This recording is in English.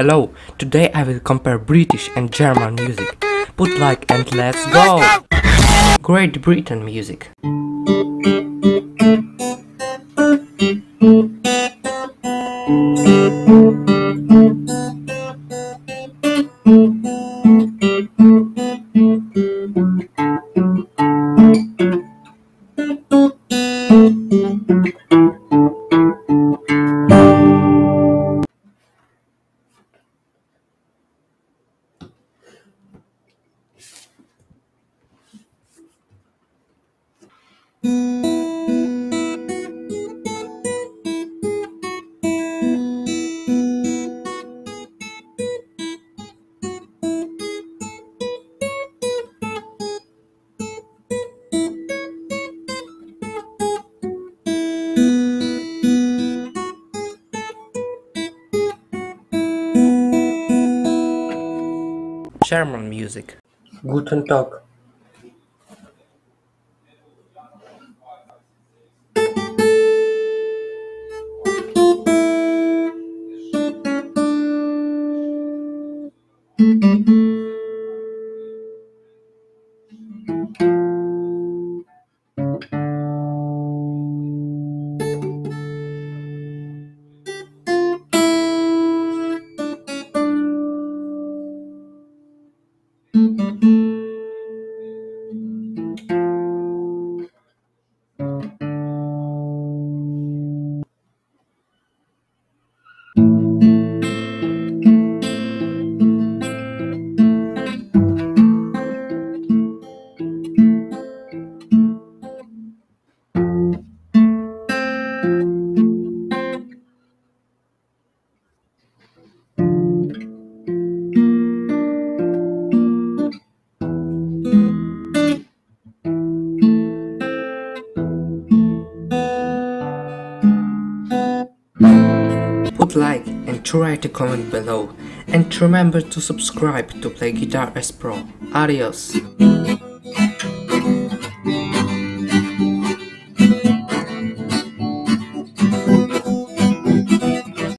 Hello, today I will compare British and German music. Put like and let's go! Great Britain music. German music. Guten Tag. Put like and try to comment below, and remember to subscribe to Play Guitar as Pro. Adios!